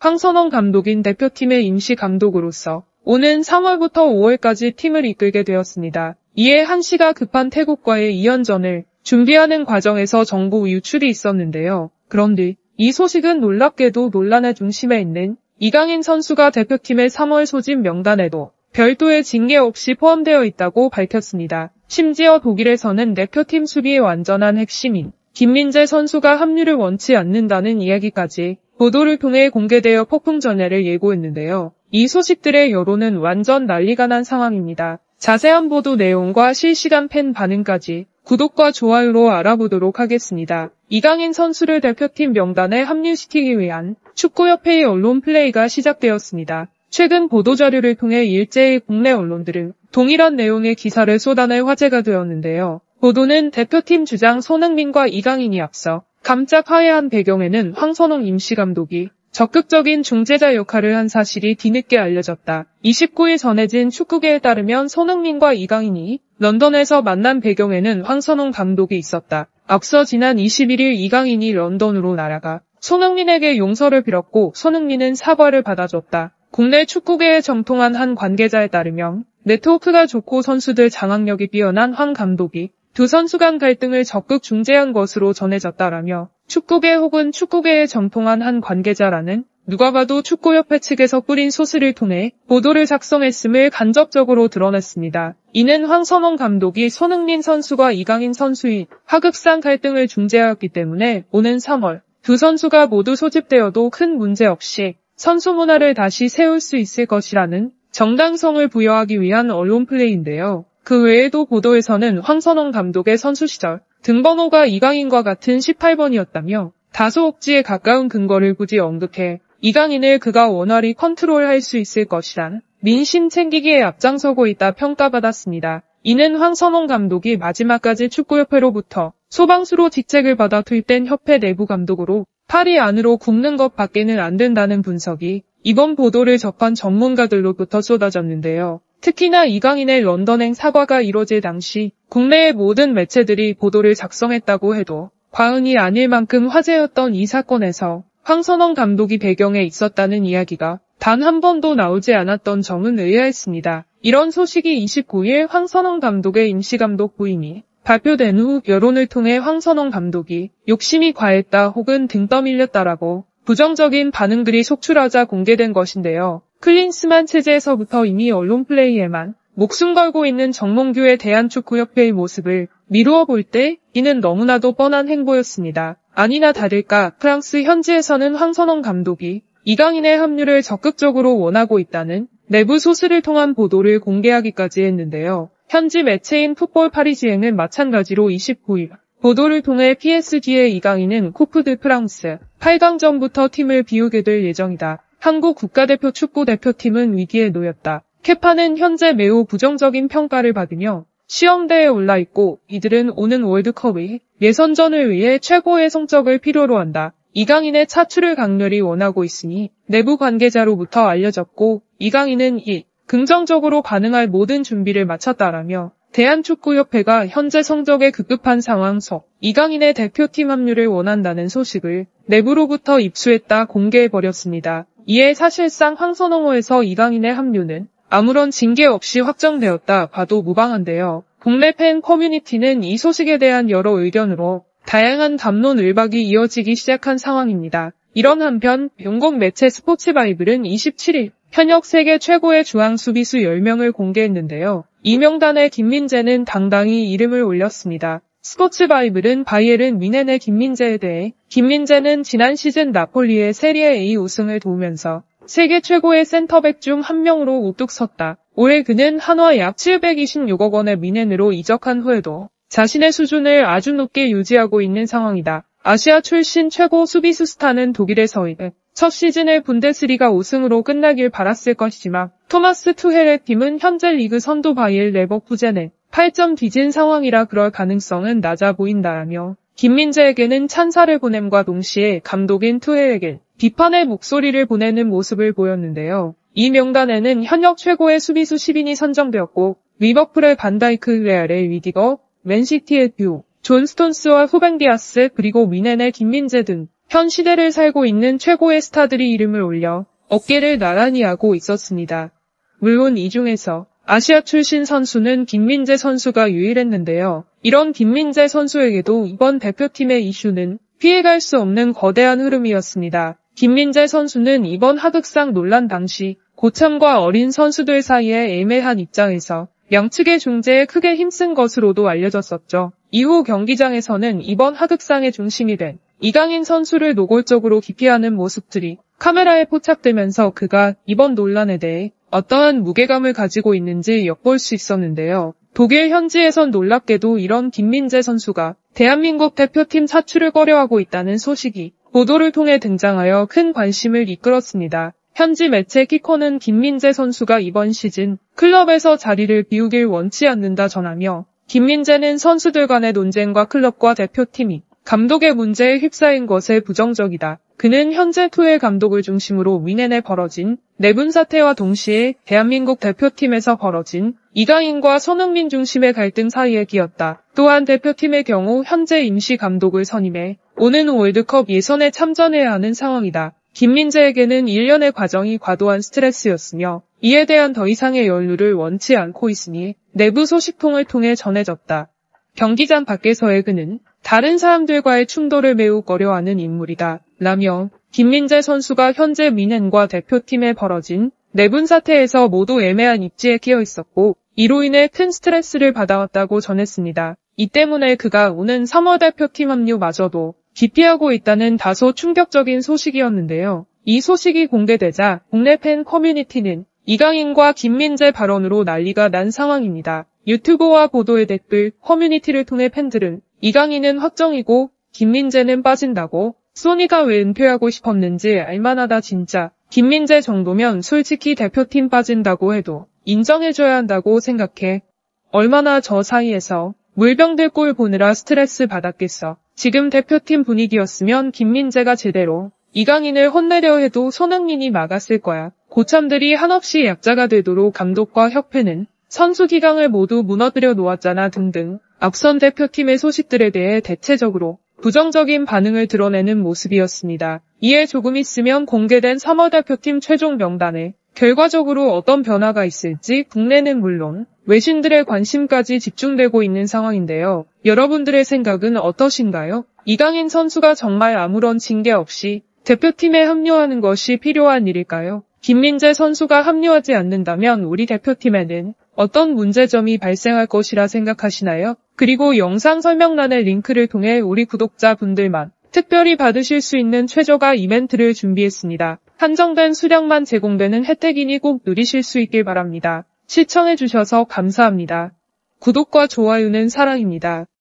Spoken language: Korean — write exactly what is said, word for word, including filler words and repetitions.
황선홍 감독인 대표팀의 임시 감독으로서 오는 삼월부터 오월까지 팀을 이끌게 되었습니다. 이에 한시가 급한 태국과의 이 연전을 준비하는 과정에서 정보 유출이 있었는데요. 그런데 이 소식은 놀랍게도 논란의 중심에 있는 이강인 선수가 대표팀의 삼월 소집 명단에도 별도의 징계 없이 포함되어 있다고 밝혔습니다. 심지어 독일에서는 대표팀 수비의 완전한 핵심인 김민재 선수가 합류를 원치 않는다는 이야기까지 보도를 통해 공개되어 폭풍전야를 예고했는데요. 이 소식들의 여론은 완전 난리가 난 상황입니다. 자세한 보도 내용과 실시간 팬 반응까지 구독과 좋아요로 알아보도록 하겠습니다. 이강인 선수를 대표팀 명단에 합류시키기 위한 축구협회의 언론 플레이가 시작되었습니다. 최근 보도자료를 통해 일제히 국내 언론들은 동일한 내용의 기사를 쏟아내 화제가 되었는데요. 보도는 대표팀 주장 손흥민과 이강인이 앞서 감짝 화해한 배경에는 황선홍 임시 감독이 적극적인 중재자 역할을 한 사실이 뒤늦게 알려졌다. 이십구일 전해진 축구계에 따르면 손흥민과 이강인이 런던에서 만난 배경에는 황선홍 감독이 있었다. 앞서 지난 이십일일 이강인이 런던으로 날아가 손흥민에게 용서를 빌었고 손흥민은 사과를 받아줬다. 국내 축구계에 정통한 한 관계자에 따르면 네트워크가 좋고 선수들 장악력이 뛰어난 황 감독이 두 선수 간 갈등을 적극 중재한 것으로 전해졌다라며 축구계 혹은 축구계에 정통한 한 관계자라는 누가 봐도 축구협회 측에서 뿌린 소스를 통해 보도를 작성했음을 간접적으로 드러냈습니다. 이는 황선홍 감독이 손흥민 선수와 이강인 선수의 하극상 갈등을 중재하였기 때문에 오는 삼월 두 선수가 모두 소집되어도 큰 문제 없이 선수 문화를 다시 세울 수 있을 것이라는 정당성을 부여하기 위한 언론 플레이인데요. 그 외에도 보도에서는 황선홍 감독의 선수 시절 등번호가 이강인과 같은 십팔 번이었다며 다소 억지에 가까운 근거를 굳이 언급해 이강인을 그가 원활히 컨트롤할 수 있을 것이란 민심 챙기기에 앞장서고 있다 평가받았습니다. 이는 황선홍 감독이 마지막까지 축구협회로부터 소방수로 직책을 받아 투입된 협회 내부 감독으로 팔이 안으로 굽는 것 밖에는 안 된다는 분석이 이번 보도를 접한 전문가들로부터 쏟아졌는데요. 특히나 이강인의 런던행 사과가 이뤄질 당시 국내의 모든 매체들이 보도를 작성했다고 해도 과언이 아닐 만큼 화제였던 이 사건에서 황선홍 감독이 배경에 있었다는 이야기가 단 한 번도 나오지 않았던 점은 의아했습니다. 이런 소식이 이십구일 황선홍 감독의 임시감독 부임이 발표된 후 여론을 통해 황선홍 감독이 욕심이 과했다 혹은 등 떠밀렸다라고 부정적인 반응들이 속출하자 공개된 것인데요. 클린스만 체제에서부터 이미 언론 플레이에만 목숨 걸고 있는 정몽규의 대한축구협회의 모습을 미루어 볼 때 이는 너무나도 뻔한 행보였습니다. 아니나 다를까 프랑스 현지에서는 황선홍 감독이 이강인의 합류를 적극적으로 원하고 있다는 내부 소스를 통한 보도를 공개하기까지 했는데요. 현지 매체인 풋볼 파리지앵은 마찬가지로 이십구일 보도를 통해 피에스지의 이강인은 코프 드 프랑스 팔강전부터 팀을 비우게 될 예정이다. 한국 국가대표 축구대표팀은 위기에 놓였다. 케파는 현재 매우 부정적인 평가를 받으며 시험대에 올라있고 이들은 오는 월드컵의 예선전을 위해 최고의 성적을 필요로 한다. 이강인의 차출을 강렬히 원하고 있으니 내부 관계자로부터 알려졌고 이강인은 이 긍정적으로 반응할 모든 준비를 마쳤다라며 대한축구협회가 현재 성적에 급급한 상황 속 이강인의 대표팀 합류를 원한다는 소식을 내부로부터 입수했다 공개해버렸습니다. 이에 사실상 황선홍호에서 이강인의 합류는 아무런 징계 없이 확정되었다 봐도 무방한데요. 국내 팬 커뮤니티는 이 소식에 대한 여러 의견으로 다양한 담론을박이 이어지기 시작한 상황입니다. 이런 한편 영국 매체 스포츠바이블은 이십칠일 현역 세계 최고의 중앙 수비수 열 명을 공개했는데요. 이 명단에 김민재는 당당히 이름을 올렸습니다. 스포츠바이블은 바이에른 뮌헨의 김민재에 대해 김민재는 지난 시즌 나폴리의 세리에 A 우승을 도우면서 세계 최고의 센터백 중 한 명으로 우뚝 섰다. 올해 그는 한화 약 칠백이십육억 원의 뮌헨으로 이적한 후에도 자신의 수준을 아주 높게 유지하고 있는 상황이다. 아시아 출신 최고 수비수 스타는 독일에서의 첫 시즌의 분데스리가 우승으로 끝나길 바랐을 것이지만 토마스 투헬의 팀은 현재 리그 선두 바이엘 레버쿠젠에 팔 점 뒤진 상황이라 그럴 가능성은 낮아 보인다라며 김민재에게는 찬사를 보냄과 동시에 감독인 투헬에겐 비판의 목소리를 보내는 모습을 보였는데요. 이 명단에는 현역 최고의 수비수 십 인이 선정되었고 리버풀의 반다이크, 레알의 뤼디거, 맨시티의 듀, 존 스톤스와 후벤 디아스 그리고 뮌헨의 김민재 등 현 시대를 살고 있는 최고의 스타들이 이름을 올려 어깨를 나란히 하고 있었습니다. 물론 이 중에서 아시아 출신 선수는 김민재 선수가 유일했는데요. 이런 김민재 선수에게도 이번 대표팀의 이슈는 피해갈 수 없는 거대한 흐름이었습니다. 김민재 선수는 이번 하극상 논란 당시 고참과 어린 선수들 사이에 애매한 입장에서 양측의 중재에 크게 힘쓴 것으로도 알려졌었죠. 이후 경기장에서는 이번 하극상의 중심이 된 이강인 선수를 노골적으로 기피하는 모습들이 카메라에 포착되면서 그가 이번 논란에 대해 어떠한 무게감을 가지고 있는지 엿볼 수 있었는데요. 독일 현지에선 놀랍게도 이런 김민재 선수가 대한민국 대표팀 사출을 꺼려하고 있다는 소식이 보도를 통해 등장하여 큰 관심을 이끌었습니다. 현지 매체 키커는 김민재 선수가 이번 시즌 클럽에서 자리를 비우길 원치 않는다 전하며 김민재는 선수들 간의 논쟁과 클럽과 대표팀이 감독의 문제에 휩싸인 것에 부정적이다. 그는 현재 투엘 감독을 중심으로 위넨에 벌어진 내분 사태와 동시에 대한민국 대표팀에서 벌어진 이강인과 손흥민 중심의 갈등 사이에 끼었다. 또한 대표팀의 경우 현재 임시 감독을 선임해 오는 월드컵 예선에 참전해야 하는 상황이다. 김민재에게는 일련의 과정이 과도한 스트레스였으며 이에 대한 더 이상의 연루를 원치 않고 있으니 내부 소식통을 통해 전해졌다. 경기장 밖에서의 그는 다른 사람들과의 충돌을 매우 꺼려하는 인물이다 라며 김민재 선수가 현재 위넨과 대표팀에 벌어진 내분 사태에서 모두 애매한 입지에 끼어 있었고 이로 인해 큰 스트레스를 받아왔다고 전했습니다. 이 때문에 그가 오는 삼월 대표팀 합류마저도 기피하고 있다는 다소 충격적인 소식이었는데요. 이 소식이 공개되자 국내 팬 커뮤니티는 이강인과 김민재 발언으로 난리가 난 상황입니다. 유튜브와 보도의 댓글, 커뮤니티를 통해 팬들은 이강인은 확정이고 김민재는 빠진다고 소니가 왜 은퇴하고 싶었는지 알만하다 진짜. 김민재 정도면 솔직히 대표팀 빠진다고 해도 인정해줘야 한다고 생각해. 얼마나 저 사이에서 물병들 꼴 보느라 스트레스 받았겠어. 지금 대표팀 분위기였으면 김민재가 제대로 이강인을 혼내려 해도 손흥민이 막았을 거야. 고참들이 한없이 약자가 되도록 감독과 협회는 선수 기강을 모두 무너뜨려 놓았잖아 등등. 앞선 대표팀의 소식들에 대해 대체적으로 부정적인 반응을 드러내는 모습이었습니다. 이에 조금 있으면 공개된 삼월 대표팀 최종 명단에 결과적으로 어떤 변화가 있을지 국내는 물론 외신들의 관심까지 집중되고 있는 상황인데요. 여러분들의 생각은 어떠신가요? 이강인 선수가 정말 아무런 징계 없이 대표팀에 합류하는 것이 필요한 일일까요? 김민재 선수가 합류하지 않는다면 우리 대표팀에는 어떤 문제점이 발생할 것이라 생각하시나요? 그리고 영상 설명란의 링크를 통해 우리 구독자분들만 특별히 받으실 수 있는 최저가 이벤트를 준비했습니다. 한정된 수량만 제공되는 혜택이니 꼭 누리실 수 있길 바랍니다. 시청해주셔서 감사합니다. 구독과 좋아요는 사랑입니다.